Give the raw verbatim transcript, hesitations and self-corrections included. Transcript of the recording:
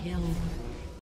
Kill.